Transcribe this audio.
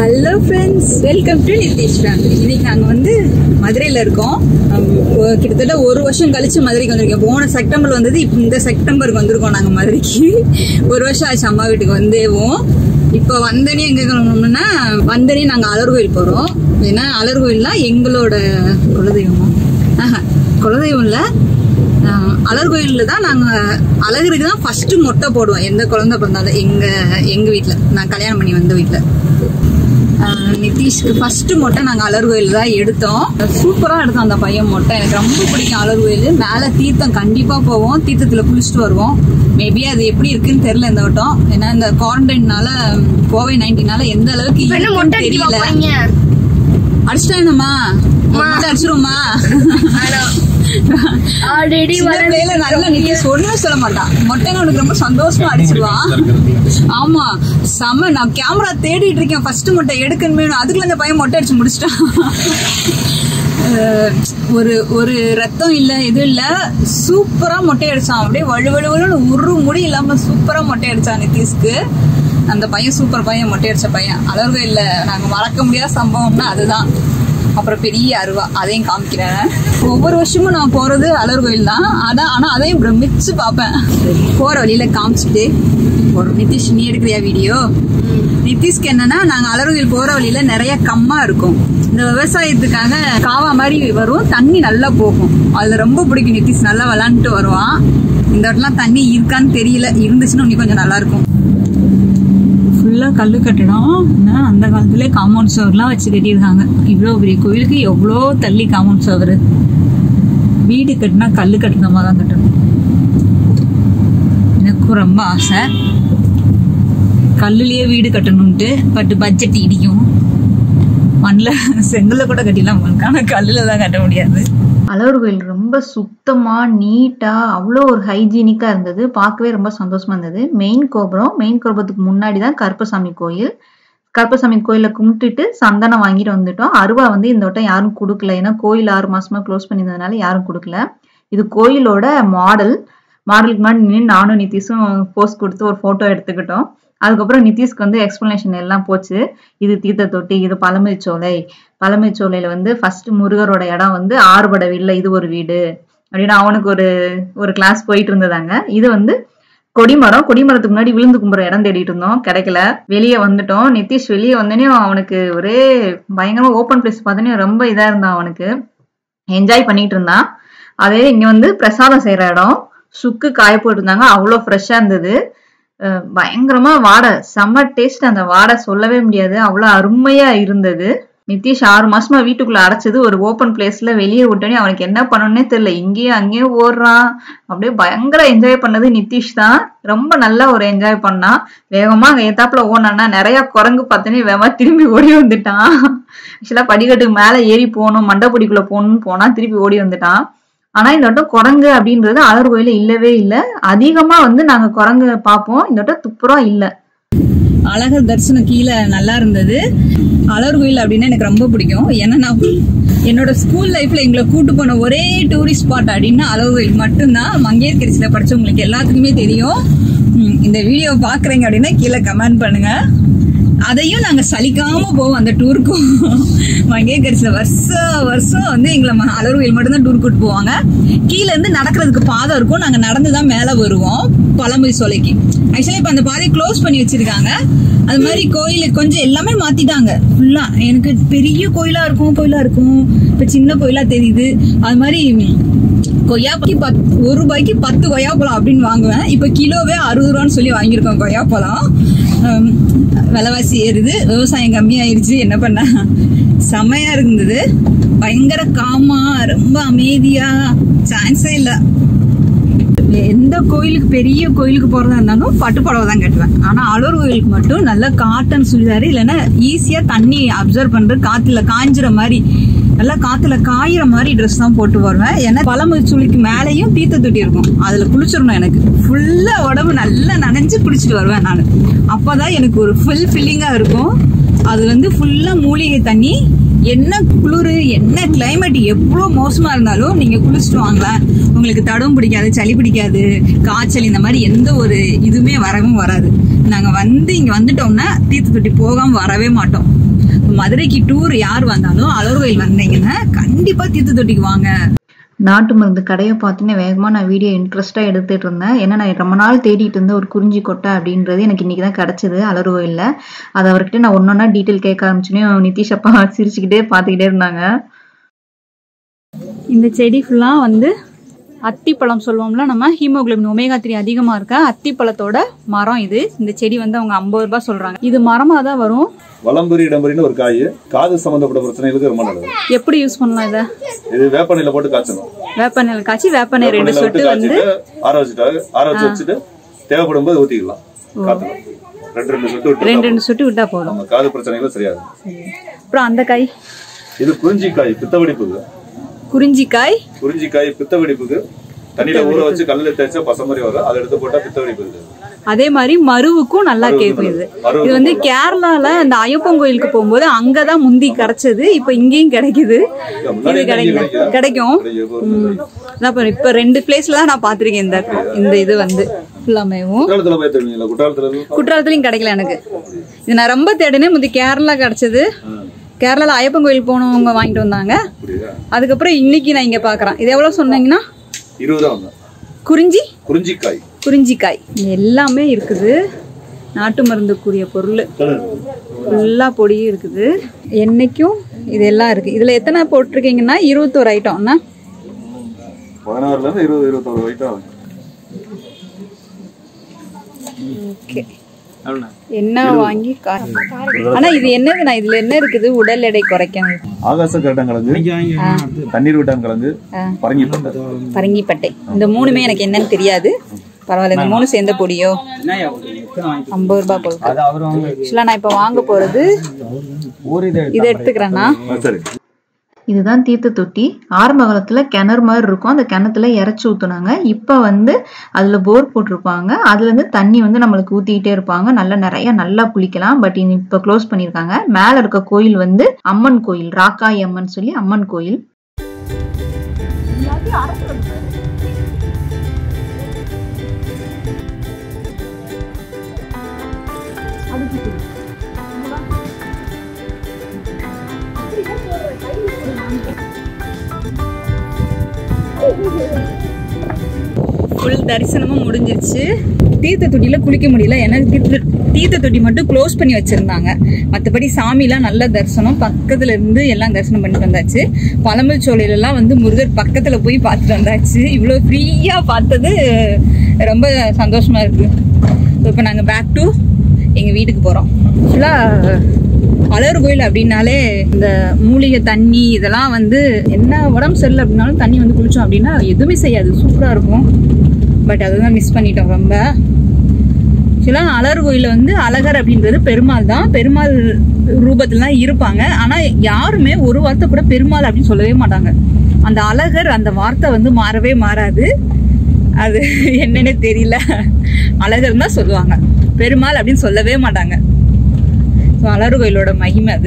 Hello friends, welcome to Nitish family. இன்னைக்கு நாங்க வந்து மதுரையில இருக்கோம். கிட்டத்தட்ட ஒரு வருஷம் கழிச்சு மதுரைக்கு வந்திருக்கோம். போன செப்டம்பர்ல வந்தது, இந்த செப்டம்பருக்கு வந்திருக்கோம். நாங்க மதுரைக்கு ஒரு வருஷம் ஆச்சு அம்மா வீட்டுக்கு வந்தேவோம். இப்போ வந்தனே எங்க கிளம்பணும்னா வந்தனே நாங்க அலர் கோயில் போறோம். ஏன்னா அலர் கோயில்னா எங்களோட குலதெய்வம். குலதெய்வம் இல்ல, அலர் கோயில்ல தான் நாங்க அலகருக்கு தான் ஃபர்ஸ்ட் மொட்டை போடுவோம். எந்த குழந்தை பிறந்தாலும் எங்க எங்க வீட்டுல, நான் கல்யாணம் பண்ணி வந்த வீட்டுல நிதிஷ்க்கு ஃபர்ஸ்ட் மொட்டை நாங்கள் அலர் கோயில் தான் எடுத்தோம். சூப்பராக எடுத்தோம் அந்த பையன் மொட்டை. எனக்கு ரொம்ப பிடிக்கும் அலர் கோயில். மேலே தீர்த்தம் கண்டிப்பாக போவோம், தீர்த்தத்தில் குளிச்சுட்டு வருவோம். மேபி அது எப்படி இருக்குன்னு தெரியல இந்த வட்டம். ஏன்னா இந்த குவாரண்டைன்னால, COVID-19 எந்த அளவுக்கு தெரியல. அடிச்சிட்டாங்கம்மா, அடிச்சிருவோமா? ஒரு ரத்தம் இல்ல, எதுவும் இல்ல, சூப்பரா மொட்டை அடிச்சான். அப்படியே வலுவலுவலு ஒரு முடி இல்லாம சூப்பரா மொட்டை அடிச்சான் நிதிஷ்க்கு. அந்த பையன் சூப்பர் பையன், மொட்டை அடிச்ச பையன். அலர்வே இல்ல, நாங்க மறக்க முடியாத சம்பவம்னா அதுதான். அப்புறம் பெரிய அருவா, அதையும் காமிக்கிறேன். ஒவ்வொரு வருஷமும் நான் போறது அலர் கோயில் தான். அதான், ஆனா அதையும் பிரமிச்சு பாப்பேன். போற வழியில காமிச்சுட்டு நிதிஷ், நீ எடுக்கிறியா வீடியோ? நிதிஷ்க்கு என்னன்னா, நாங்க அலர் கோயில் போற வழியில நிறைய கம்மா இருக்கும். இந்த விவசாயத்துக்காக காவா மாதிரி வரும், தண்ணி நல்லா போகும். அதுல ரொம்ப பிடிக்கும் நிதிஷ், நல்லா விளாண்டுட்டு வருவான். இந்த வட்டெல்லாம் தண்ணி இருக்கான்னு தெரியல, இருந்துச்சுன்னா இன்னும் கொஞ்சம் நல்லா இருக்கும். ஃபுல்லாக கல் கட்டடம். ஆனால் அந்த காலத்துலேயே காம்பவுண்ட் சுவர்லாம் வச்சு கட்டியிருக்காங்க. இவ்வளோ பெரிய கோயிலுக்கு எவ்வளோ தள்ளி காம்பவுண்ட் சுவர். வீடு கட்டினா கல் கட்டணமாக தான் கட்டணும். எனக்கும் ரொம்ப ஆசை கல்லுலேயே வீடு கட்டணும்ட்டு. பட் பட்ஜெட் இடிக்கும். மண்ணில் செங்கலில் கூட கட்டிலாம் போனோம், ஆனால் கல்லில் தான் கட்ட முடியாது. அலர் கோயில் ரொம்ப சுத்தமாக நீட்டாக அவ்வளோ ஒரு ஹைஜீனிக்காக இருந்தது. பார்க்கவே ரொம்ப சந்தோஷமாக இருந்தது. மெயின் கோபுரத்துக்கு முன்னாடி தான் கருப்பசாமி கோயில். கருப்பசாமி கோயிலில் கும்பிட்டுட்டு சந்தனம் வாங்கிட்டு வந்துட்டோம். அருவா வந்து இந்த வட்டம் யாரும் கொடுக்கல, ஏன்னா கோயில் 6 மாசமா க்ளோஸ் பண்ணியிருந்ததுனால யாரும் கொடுக்கல. இது கோயிலோட மாடலுக்கு முன்னாடி நின்று நானும் நிதிஷும் போஸ்ட் கொடுத்து ஒரு ஃபோட்டோ எடுத்துக்கிட்டோம். அதுக்கப்புறம் நிதிஷ்க்கு வந்து எக்ஸ்பிளனேஷன் எல்லாம் போச்சு. இது தீர்த்த தொட்டி, இது பழமைச்சோலையில வந்து ஃபர்ஸ்ட் முருகரோட இடம் வந்து 6 பட வீடுல இது ஒரு வீடு அப்படின்னு அவனுக்கு ஒரு கிளாஸ் போயிட்டு இருந்ததாங்க. இது வந்து கொடிமரத்துக்கு முன்னாடி விழுந்து கும்புற இடம் தேடிட்டு இருந்தோம், கிடைக்கல. வெளியே வந்துட்டோம். நிதிஷ் வெளியே வந்தோடனே அவனுக்கு ஒரே பயங்கரமா ஓப்பன் பிளேஸ் பார்த்தோன்னே ரொம்ப இதா இருந்தான். அவனுக்கு என்ஜாய் பண்ணிட்டு இருந்தான். அதே இங்க வந்து பிரசாதம் செய்யற இடம், சுக்கு காய போட்டுருந்தாங்க. அவ்வளோ ஃப்ரெஷ்ஷா இருந்தது. பயங்கரமா வாடை, செம்ம டேஸ்ட். அந்த வாடை சொல்லவே முடியாது, அவ்வளவு அருமையா இருந்தது. நிதிஷ் 6 மாசமா வீட்டுக்குள்ள அடைச்சது, ஒரு ஓப்பன் பிளேஸ்ல வெளியே விட்டோன்னே அவனுக்கு என்ன பண்ணணும்னே தெரியல, இங்கேயும் அங்கேயும் ஓடுறான். அப்படியே பயங்கர என்ஜாய் பண்ணது நிதிஷ் தான். ரொம்ப நல்லா ஒரு என்ஜாய் பண்ணான். வேகமா அங்க ஏத்தாப்புல ஓடனா நிறைய குரங்கு பார்த்தோன்னே வேகமா திரும்பி ஓடி வந்துட்டான். ஆக்சுவலா படிக்கட்டுக்கு மேல ஏறி போகணும், மண்டபடிக்குள்ள போகணும்னு போனா திருப்பி ஓடி வந்துட்டான். ஆனா இந்த வட்டம் குரங்கு அப்படின்றது அலர் கோயில இல்லவே இல்லை. அதிகமா வந்து நாங்க குரங்கு பார்ப்போம், இந்த வட்டம் துப்புரம் இல்ல. அழகர் தரிசனம் கீழே நல்லா இருந்தது. அலர் கோயில் அப்படின்னா எனக்கு ரொம்ப பிடிக்கும். ஏன்னா என்னோட ஸ்கூல் லைஃப்ல எங்களை கூட்டு போன ஒரே டூரிஸ்ட் ஸ்பாட் அப்படின்னா அலர் கோயில் மட்டும்தான். மங்கையர் கரிசில படிச்சவங்களுக்கு எல்லாத்துக்குமே தெரியும். இந்த வீடியோ பாக்குறீங்க அப்படின்னா கீழே கமெண்ட் பண்ணுங்க. அதையும் நாங்க சலிக்காம போவோம் அந்த டூருக்கும். மங்கையர் கரிசில வருஷம் வந்து எங்களை அலர் கோயில் மட்டும்தான் டூர் கூட்டு போவாங்க. கீழே இருந்து நடக்கிறதுக்கு பாதை இருக்கும், நாங்க நடந்துதான் மேல வருவோம் பழமொழி சோலைக்கு. ஆக்சுவலா இப்ப அந்த பாதையை க்ளோஸ் பண்ணி வச்சிருக்காங்க. அது மாதிரி கோயிலுக்கு கொஞ்சம் எல்லாமே மாத்திட்டாங்க ஃபுல்லா. எனக்கு பெரிய கோயிலா இருக்கும் இப்ப சின்ன கோயிலா தெரியுது. அது மாதிரி கொய்யாப்பழம் ₹1 10 கொய்யாப்பழம் அப்படின்னு வாங்குவேன். இப்ப கிலோவே ₹60 சொல்லி வாங்கியிருக்கோம் கொய்யாப்பழம். விலைவாசி ஏறுது, விவசாயம் கம்மியாயிருச்சு, என்ன பண்ண. செம்மையா இருந்தது, பயங்கர காமா, ரொம்ப அமைதியா, சான்ஸே இல்ல. எந்த கோயிலுக்கு பெரிய கோயிலுக்கு போறதா இருந்தாலும் பட்டு புடவை தான் கட்டுவேன். ஆனா அலர் கோயிலுக்கு மட்டும் நல்லா காட்டன் சுடிதாரு, இல்லைன்னா ஈஸியா தண்ணி அப்சர்வ் பண்ற காத்துல காஞ்சுற மாதிரி, நல்லா காத்துல காயிற மாதிரி ட்ரெஸ் தான் போட்டு வருவேன். ஏன்னா பழமுதிர்ச்சோலைக்கு மேலேயும் தீர்த்த தொட்டி இருக்கும், அதுல குளிச்சிடணும். எனக்கு ஃபுல்லா உடம்பு நல்லா நனைஞ்சு குளிச்சுட்டு வருவேன் நான். அப்பதான் எனக்கு ஒரு ஃபுல் ஃபில்லிங்கா இருக்கும். அது வந்து ஃபுல்லா மூலிகை தண்ணி, என்ன குளிர், என்ன கிளைமேட் எவ்வளோ மோசமாக இருந்தாலும் நீங்கள் குளிச்சுட்டு வாங்கலாம். உங்களுக்கு தடவும் பிடிக்காது, சளி பிடிக்காது, காய்ச்சல் இந்த மாதிரி எந்த ஒரு இதுவுமே வரவும் வராது. நாங்கள் வந்து இங்கே வந்துட்டோம்னா தீர்த்த தொட்டி போகாமல் வரவே மாட்டோம். மதுரைக்கு டூர் யார் வந்தாலும் அலர் கோயில் வந்தீங்கன்னா கண்டிப்பாக தீர்த்த தொட்டிக்கு வாங்க. நாட்டு மருந்து கடையை பார்த்துன்னு வேகமாக நான் வீடியோ இன்ட்ரெஸ்ட்டாக எடுத்துகிட்டு இருந்தேன். ஏன்னா நான் ரொம்ப நாள் தேடிட்டு இருந்த ஒரு குறிஞ்சி கொட்டை அப்படின்றது எனக்கு இன்றைக்கி தான் கிடச்சிது அலர் கோயிலில். அதை அவர்கிட்ட நான் ஒன்றா டீட்டெயில் கேட்க ஆரம்பிச்சுன்னே நிதிஷ் அப்பா சிரிச்சுக்கிட்டே பார்த்துக்கிட்டே இருந்தாங்க. இந்த செடி ஃபுல்லாக வந்து அத்திப்பழம் சொல்லுவோம்ல, நம்ம ஹீமோகுளோபின் ஒமேகா 3 அதிகமாக இருக்க அத்திப்பழத்தோட மரம் இது. இந்த செடி வந்து அவங்க 50 ரூபாய் சொல்கிறாங்க. இது மரமாக தான் வரும். வளம்புரி இடம்புரின்னு ஒரு காய், காது சம்பந்தப்பட்ட பிரச்சனைகளுக்கு ரொம்ப நல்லது. எப்படி யூஸ் பண்ணலாம் இதை? இது வேப்பெண்ணெயில போட்டு காய்ச்சணும். வேப்பெண்ணெயில காய்ச்சி வேப்பெண்ணெய் 2 சொட்டு வந்து ஆற வச்சு வச்சுட்டு தேவைப்படும் போது ஊத்திக்கலாம். காத்தலாம் 2 சொட்டு விட்டா போதும், நம்ம காது பிரச்சனைகள் சரியாகும். அப்புறம் அந்த காய், இது குறிஞ்சிக்காய் பித்தவெடிப்புக்கு. குறிஞ்சிக்காய் பித்தவெடிப்புக்கு தண்ணியில ஊற வச்சு கல்லுல தேய்ச்சா பச மாதிரி வரும், அதை எடுத்து போட்டா பித்தவெடிப்பு. அதே மாதிரி மருவுக்கும் நல்லா கேட்கும் இது. இது வந்து கேரளால அந்த ஐயப்பன் கோயிலுக்கு போகும்போது அங்கதான் முந்தி கிடைச்சது, இப்ப இங்கேயும் கிடைக்குது. இது கிடைக்கும். இப்ப 2 பிளேஸ்ல தான் நான் பாத்திருக்கேன் இந்த இது வந்து குற்றாலத்திலயும் கிடைக்கல எனக்கு. இது நான் ரொம்ப தேடினே, முந்தி கேரளா கிடைச்சது. கேரளால ஐயப்பன் கோயில் போனவங்க வாங்கிட்டு வந்தாங்க. அதுக்கப்புறம் இன்னைக்கு நான் இங்க பாக்குறேன். இது எவ்வளவு சொன்னீங்கன்னா 20 குறிஞ்சிக்காய் எல்லாமே இருக்குது. நாட்டு மருந்துக்குரிய பொருள் எல்லா பொடியும் இருக்குது, என்னைக்கும் இது எல்லாம் இருக்கு. இதுல எத்தனை போட்டிருக்கீங்கன்னா 21 ஐட்டம்னா 16 ல இருந்து 21 ஐட்டம். ஓகே, என்ன வாங்கி காரணம். ஆனா இது என்னது, நான் இதுல என்ன இருக்குது? உடல் எடை குறைக்கணும். ஆகாச கட்டங்கிழங்கு, தண்ணீர் விட்டாங்கிழங்கு, பரங்கிப்பட்டை. இந்த 3மே எனக்கு என்னன்னு தெரியாது. பரவாயில்ல, இந்த 3 சேர்ந்த பொடியோ 50 ரூபாய் போகுது. நான் இப்ப வாங்க போறது இதை எடுத்துக்கிறேன்னா. இதுதான் தீர்த்த தொட்டி. ஆரம்ப காலத்துல கிணறு மாதிரி இருக்கும், அந்த கிணத்துல இறச்சி ஊத்துனாங்க. இப்ப வந்து அதுல போர் போட்டிருப்பாங்க, அதுல இருந்து தண்ணி வந்து நம்மளுக்கு ஊத்திக்கிட்டே இருப்பாங்க. நல்லா குளிக்கலாம். பட் இப்ப க்ளோஸ் பண்ணிருக்காங்க. மேல இருக்க கோயில் வந்து அம்மன் கோயில், ராக்காய் அம்மன் சொல்லி அம்மன் கோயில். ஃபுல் தரிசனமும் முடிஞ்சிருச்சு. தீர்த்த தொட்டியில் குளிக்க முடியல, ஏன்னா தீர்த்த தொட்டி மட்டும் க்ளோஸ் பண்ணி வச்சுருந்தாங்க. மற்றபடி சாமிலாம் நல்ல தரிசனம், பக்கத்துல இருந்து எல்லாம் தரிசனம் பண்ணிட்டு வந்தாச்சு. பழம்பல் சோலையிலலாம் வந்து முருகர் பக்கத்தில் போய் பார்த்துட்டு வந்தாச்சு. இவ்வளோ ஃப்ரீயாக பார்த்தது ரொம்ப சந்தோஷமாக இருக்குது. இப்போ நாங்கள் பேக் டு எங்கள் வீட்டுக்கு போகிறோம். ஃபுல்லாக அலர் கோயில் அப்படின்னாலே இந்த மூலிகை தண்ணி இதெல்லாம் வந்து என்ன உடம்பு சரியில்லை அப்படின்னாலும் தண்ணி வந்து குளிச்சோம் அப்படின்னா எதுவுமே செய்யாது, சூப்பராக இருக்கும். பட் அதுதான் மிஸ் பண்ணிட்டோம் ரொம்ப. ஆக்சுவலாக அலர் கோயிலில் வந்து அழகர் அப்படின்றது பெருமாள் தான், பெருமாள் ரூபத்தில் தான் இருப்பாங்க. ஆனால் யாருமே ஒரு வார்த்தை கூட பெருமாள் அப்படின்னு சொல்லவே மாட்டாங்க. அந்த அழகர் அந்த வார்த்தை வந்து மாறவே மாறாது. அது என்னன்னே தெரியல, அழகர் தான் சொல்லுவாங்க, பெருமாள் அப்படின்னு சொல்லவே மாட்டாங்க. அலர் கோயிலோட மகிமை அது.